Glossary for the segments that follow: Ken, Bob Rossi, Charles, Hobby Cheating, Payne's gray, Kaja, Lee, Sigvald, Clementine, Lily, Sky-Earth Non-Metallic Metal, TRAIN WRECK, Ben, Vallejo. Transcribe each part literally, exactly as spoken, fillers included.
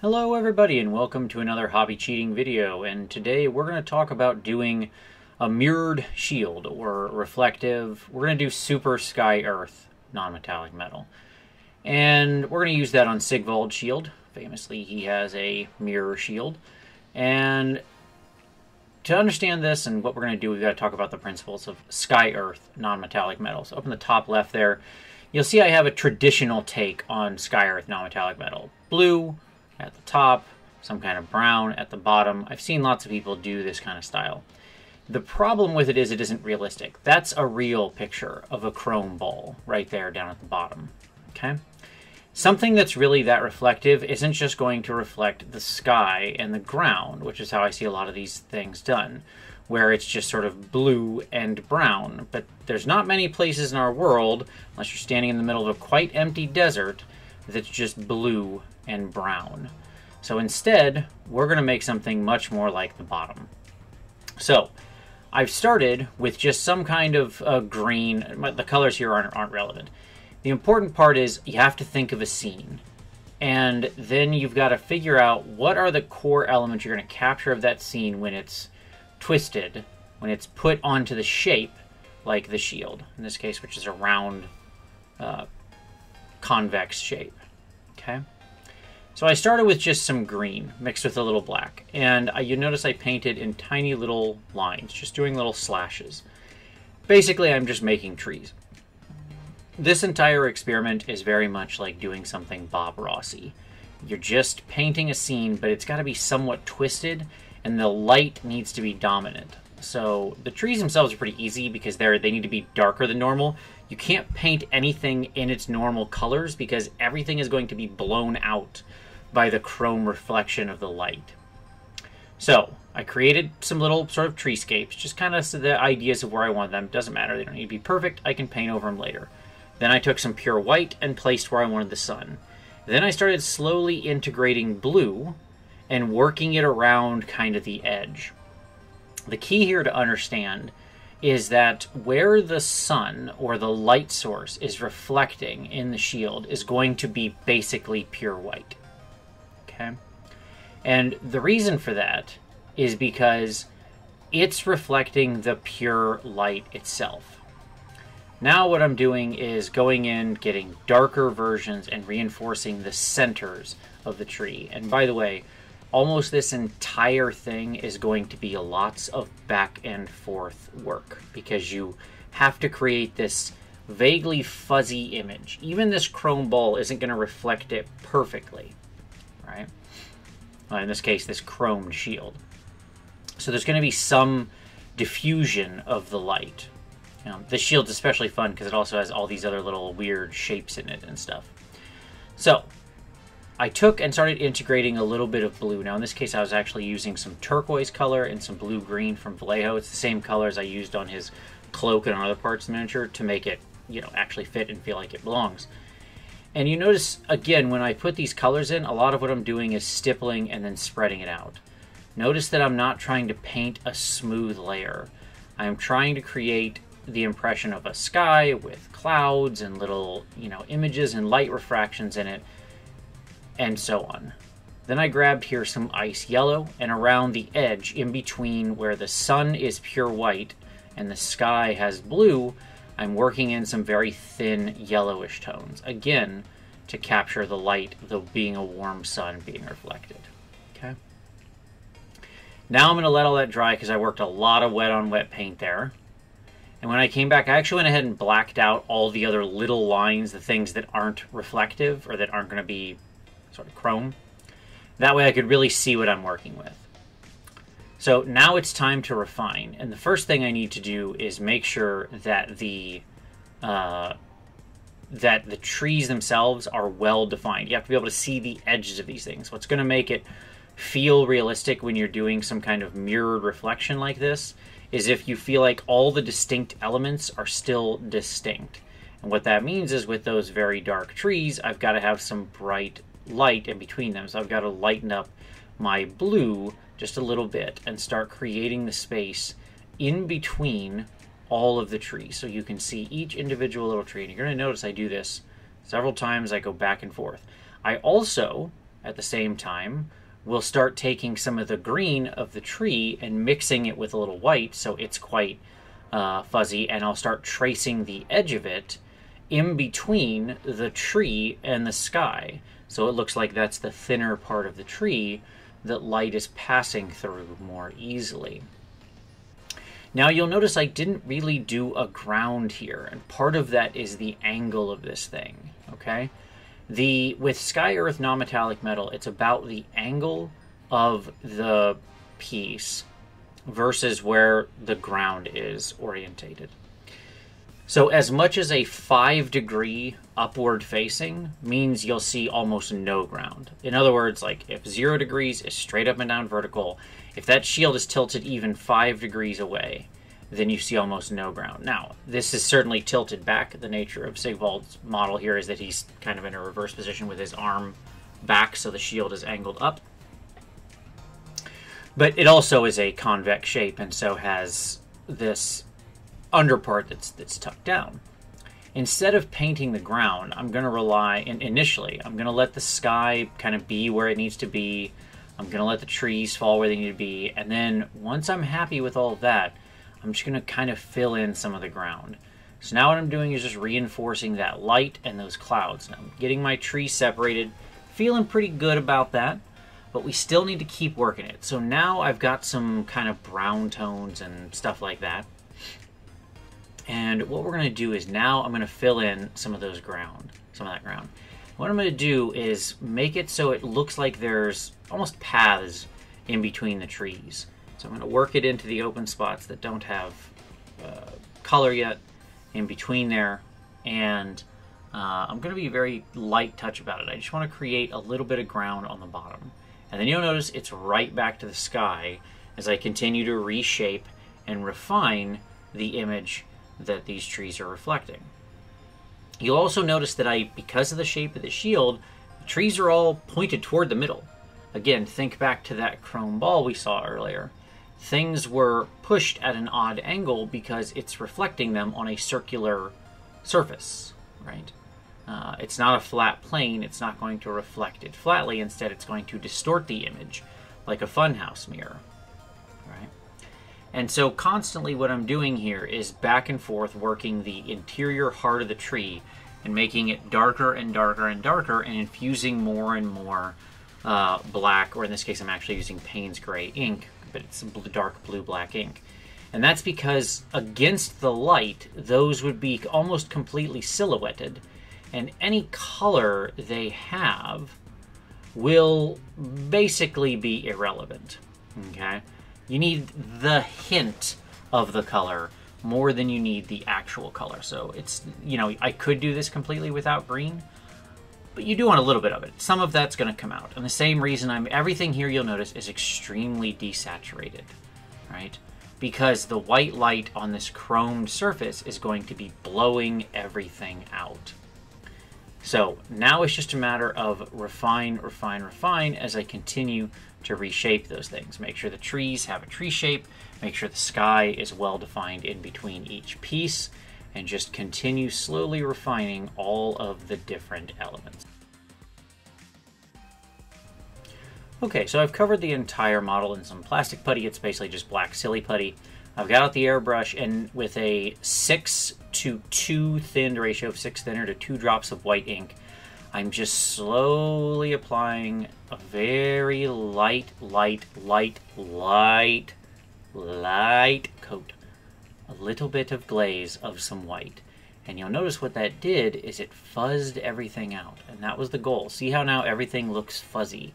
Hello everybody and welcome to another hobby cheating video, and today we're going to talk about doing a mirrored shield or reflective. We're going to do super Sky-Earth non-metallic metal, and we're going to use that on Sigvald's shield. Famously, he has a mirror shield, and to understand this and what we're going to do, we've got to talk about the principles of Sky-Earth non-metallic metal. So up in the top left there, you'll see I have a traditional take on Sky-Earth non-metallic metal. Blue at the top, some kind of brown at the bottom. I've seen lots of people do this kind of style. The problem with it is it isn't realistic. That's a real picture of a chrome ball right there down at the bottom, okay? Something that's really that reflective isn't just going to reflect the sky and the ground, which is how I see a lot of these things done, where it's just sort of blue and brown. But there's not many places in our world, unless you're standing in the middle of a quite empty desert, that's just blue and brown. So instead, we're going to make something much more like the bottom. So I've started with just some kind of uh, green. The colors here aren't, aren't relevant. The important part is you have to think of a scene, and then you've got to figure out what are the core elements you're going to capture of that scene when it's twisted, when it's put onto the shape like the shield, in this case, which is a round uh, convex shape, okay? So I started with just some green mixed with a little black, and I, you notice I painted in tiny little lines, just doing little slashes. Basically, I'm just making trees. This entire experiment is very much like doing something Bob Rossi. You're just painting a scene, but it's got to be somewhat twisted, and the light needs to be dominant. So the trees themselves are pretty easy because they're, they need to be darker than normal. You can't paint anything in its normal colors because everything is going to be blown out by the chrome reflection of the light. So I created some little sort of treescapes, just kind of so the ideas of where I want them. Doesn't matter. They don't need to be perfect. I can paint over them later. Then I took some pure white and placed where I wanted the sun. Then I started slowly integrating blue and working it around kind of the edge. The key here to understand is that where the sun or the light source is reflecting in the shield is going to be basically pure white. Okay? And the reason for that is because it's reflecting the pure light itself. Now what I'm doing is going in, getting darker versions, and reinforcing the centers of the tree. And by the way, almost this entire thing is going to be lots of back and forth work, because you have to create this vaguely fuzzy image. Even this chrome ball isn't going to reflect it perfectly, right? Well, in this case, this chromed shield. So there's going to be some diffusion of the light. Um, the shield's especially fun because it also has all these other little weird shapes in it and stuff. So I took and started integrating a little bit of blue. Now in this case I was actually using some turquoise color and some blue-green from Vallejo. It's the same colors I used on his cloak and on other parts of the miniature to make it, you know, actually fit and feel like it belongs. And you notice, again, when I put these colors in, a lot of what I'm doing is stippling and then spreading it out. Notice that I'm not trying to paint a smooth layer. I'm trying to create the impression of a sky with clouds and little, you know, images and light refractions in it, and so on. Then I grabbed here some ice yellow, and around the edge in between where the sun is pure white and the sky has blue, I'm working in some very thin yellowish tones, again, to capture the light, though being a warm sun being reflected. Okay. Now I'm going to let all that dry because I worked a lot of wet on wet paint there. And when I came back, I actually went ahead and blacked out all the other little lines, the things that aren't reflective or that aren't going to be sort of chrome. That way I could really see what I'm working with. So now it's time to refine. And the first thing I need to do is make sure that the, uh, that the trees themselves are well defined. You have to be able to see the edges of these things. What's going to make it feel realistic when you're doing some kind of mirrored reflection like this is if you feel like all the distinct elements are still distinct. And what that means is with those very dark trees, I've got to have some bright light in between them. So I've got to lighten up my blue just a little bit and start creating the space in between all of the trees. So you can see each individual little tree. And you're going to notice I do this Several times I go back and forth. I also, at the same time, will start taking some of the green of the tree and mixing it with a little white so it's quite uh, fuzzy, and I'll start tracing the edge of it in between the tree and the sky. So it looks like that's the thinner part of the tree that light is passing through more easily. Now you'll notice I didn't really do a ground here, and part of that is the angle of this thing, okay? The, with Sky-Earth Non-Metallic Metal, it's about the angle of the piece versus where the ground is orientated. So as much as a five degree upward facing means you'll see almost no ground. In other words, like if zero degrees is straight up and down vertical, if that shield is tilted even five degrees away, then you see almost no ground. Now, this is certainly tilted back. The nature of Sigvald's model here is that he's kind of in a reverse position with his arm back, so the shield is angled up. But it also is a convex shape and so has this under part that's that's tucked down. Instead of painting the ground, I'm going to rely, and initially, I'm going to let the sky kind of be where it needs to be. I'm going to let the trees fall where they need to be. And then once I'm happy with all of that, I'm just going to kind of fill in some of the ground. So now what I'm doing is just reinforcing that light and those clouds. Now I'm getting my tree separated, feeling pretty good about that, but we still need to keep working it. So now I've got some kind of brown tones and stuff like that. And what we're going to do is now I'm going to fill in some of those ground, some of that ground. What I'm going to do is make it so it looks like there's almost paths in between the trees. So I'm going to work it into the open spots that don't have uh, color yet in between there. And uh, I'm going to be very light touch about it. I just want to create a little bit of ground on the bottom. And then you'll notice it's right back to the sky as I continue to reshape and refine the image that these trees are reflecting. You'll also notice that I, because of the shape of the shield, the trees are all pointed toward the middle. Again, think back to that chrome ball we saw earlier. Things were pushed at an odd angle because it's reflecting them on a circular surface, right? Uh, it's not a flat plane, it's not going to reflect it flatly, instead it's going to distort the image like a funhouse mirror, right? And so constantly what I'm doing here is back and forth working the interior heart of the tree and making it darker and darker and darker and infusing more and more uh, black, or in this case I'm actually using Payne's gray ink, but it's dark blue-black ink. And that's because against the light, those would be almost completely silhouetted, and any color they have will basically be irrelevant, okay? You need the hint of the color more than you need the actual color. So it's, you know, I could do this completely without green, but you do want a little bit of it. Some of that's gonna come out. And the same reason I'm, everything here you'll notice is extremely desaturated, right? Because the white light on this chromed surface is going to be blowing everything out. So now it's just a matter of refine, refine, refine as I continue to reshape those things. Make sure the trees have a tree shape, make sure the sky is well defined in between each piece, and just continue slowly refining all of the different elements. Okay, so I've covered the entire model in some plastic putty. It's basically just black silly putty. I've got out the airbrush, and with a six to two thinned ratio of six thinner to two drops of white ink, I'm just slowly applying a very light, light, light, light, light coat. A little bit of glaze of some white. And you'll notice what that did is it fuzzed everything out. And that was the goal. See how now everything looks fuzzy?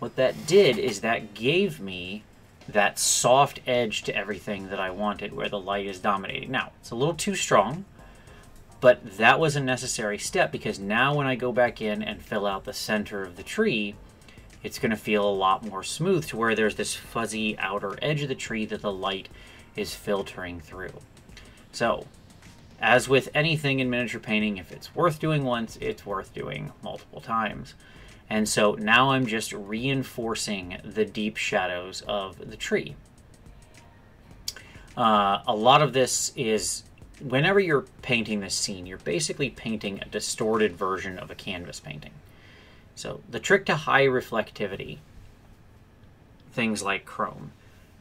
What that did is that gave me that soft edge to everything that I wanted, where the light is dominating. Now, it's a little too strong, but that was a necessary step, because now when I go back in and fill out the center of the tree, it's going to feel a lot more smooth, to where there's this fuzzy outer edge of the tree that the light is filtering through. So, as with anything in miniature painting, if it's worth doing once, it's worth doing multiple times. And so now I'm just reinforcing the deep shadows of the tree. Uh, a lot of this is whenever you're painting this scene, you're basically painting a distorted version of a canvas painting. So the trick to high reflectivity, things like chrome,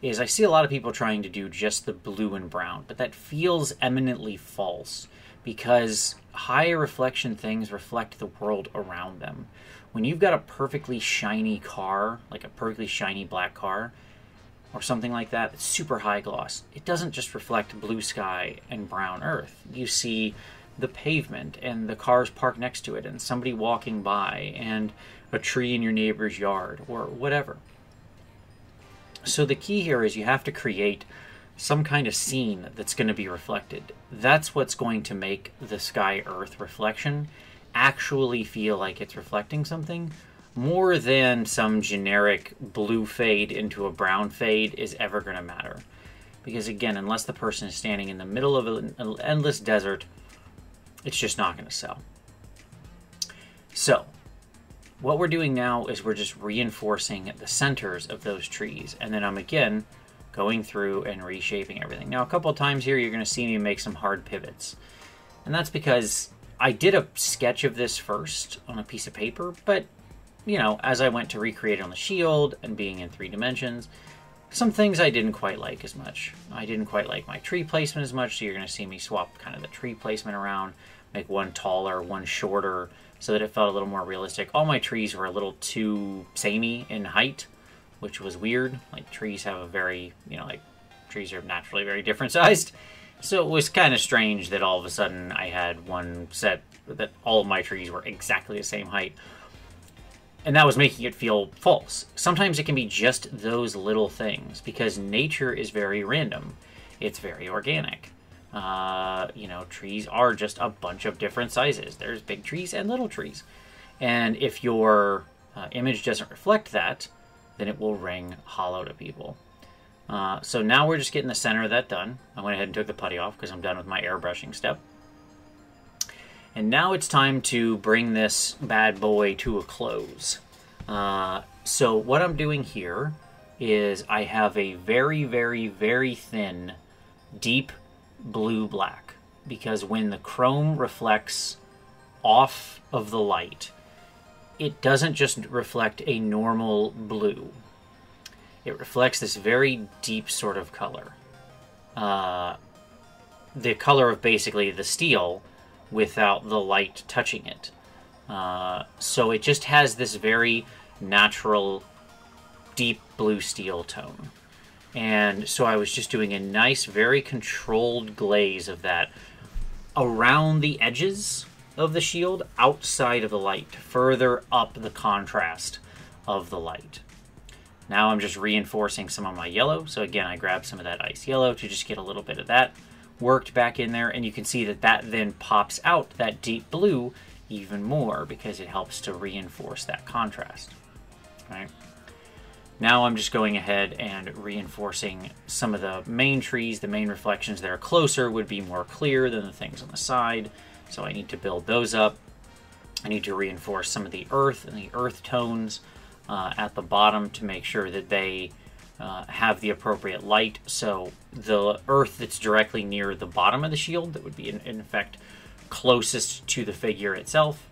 is I see a lot of people trying to do just the blue and brown, but that feels eminently false because high reflection things reflect the world around them. When you've got a perfectly shiny car, like a perfectly shiny black car, or something like that, it's super high gloss. It doesn't just reflect blue sky and brown earth. You see the pavement and the cars parked next to it and somebody walking by and a tree in your neighbor's yard or whatever. So the key here is you have to create some kind of scene that's going to be reflected. That's what's going to make the sky-earth reflection actually feel like it's reflecting something, more than some generic blue fade into a brown fade is ever going to matter. Because again, unless the person is standing in the middle of an endless desert, it's just not going to sell. So what we're doing now is we're just reinforcing the centers of those trees. And then I'm again going through and reshaping everything. Now a couple of times here you're going to see me make some hard pivots. And that's because I did a sketch of this first on a piece of paper, but you know, as I went to recreate it on the shield and being in three dimensions, some things I didn't quite like as much. I didn't quite like my tree placement as much, so you're going to see me swap kind of the tree placement around, make one taller, one shorter, so that it felt a little more realistic. All my trees were a little too samey in height, which was weird. Like, trees have a very, you know, like, trees are naturally very different sized. So it was kind of strange that all of a sudden I had one set that all of my trees were exactly the same height. And that was making it feel false. Sometimes it can be just those little things because nature is very random. It's very organic. Uh, you know, trees are just a bunch of different sizes. There's big trees and little trees. And if your uh, image doesn't reflect that, then it will ring hollow to people. Uh, so now we're just getting the center of that done. I went ahead and took the putty off because I'm done with my airbrushing step. And now it's time to bring this bad boy to a close. Uh, so what I'm doing here is I have a very, very, very thin, deep blue-black. Because when the chrome reflects off of the light, it doesn't just reflect a normal blue. It reflects this very deep sort of color. Uh, the color of basically the steel without the light touching it. Uh, so it just has this very natural, deep blue steel tone. And so I was just doing a nice, very controlled glaze of that around the edges of the shield, outside of the light, to further up the contrast of the light. Now I'm just reinforcing some of my yellow. So again, I grabbed some of that ice yellow to just get a little bit of that worked back in there, and you can see that that then pops out that deep blue even more because it helps to reinforce that contrast. All right. Now I'm just going ahead and reinforcing some of the main trees. The main reflections that are closer would be more clear than the things on the side, so I need to build those up. I need to reinforce some of the earth and the earth tones uh, at the bottom to make sure that they Uh, have the appropriate light. So the earth that's directly near the bottom of the shield, that would be in, in effect closest to the figure itself.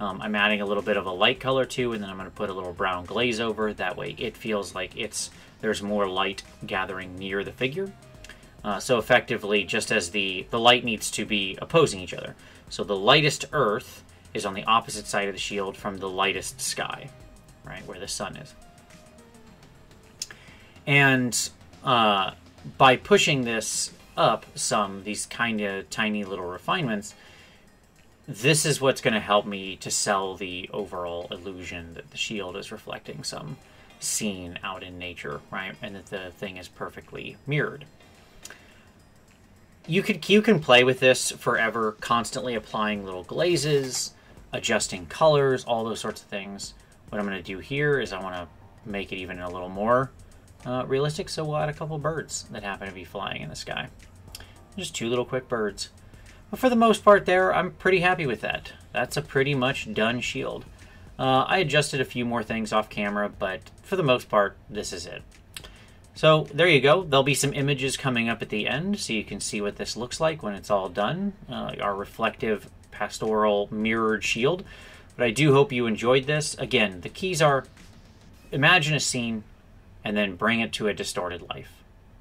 Um, I'm adding a little bit of a light color too, and then I'm going to put a little brown glaze over. That way it feels like it's there's more light gathering near the figure. Uh, so effectively, just as the, the light needs to be opposing each other. So the lightest earth is on the opposite side of the shield from the lightest sky, right, where the sun is. And uh, by pushing this up some, these kind of tiny little refinements, this is what's going to help me to sell the overall illusion that the shield is reflecting some scene out in nature, right? And that the thing is perfectly mirrored. You could, you can play with this forever, constantly applying little glazes, adjusting colors, all those sorts of things. What I'm going to do here is I want to make it even a little more Uh, realistic, so we'll add a couple birds that happen to be flying in the sky. Just two little quick birds. But for the most part there, I'm pretty happy with that. That's a pretty much done shield. Uh, I adjusted a few more things off camera, but for the most part, this is it. So there you go. There'll be some images coming up at the end so you can see what this looks like when it's all done. Uh, our reflective pastoral mirrored shield. But I do hope you enjoyed this. Again, the keys are imagine a scene and then bring it to a distorted life.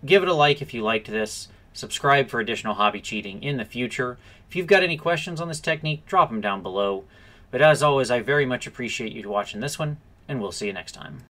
Give it a like if you liked this. Subscribe for additional hobby cheating in the future. If you've got any questions on this technique, drop them down below. But as always, I very much appreciate you watching this one, and we'll see you next time.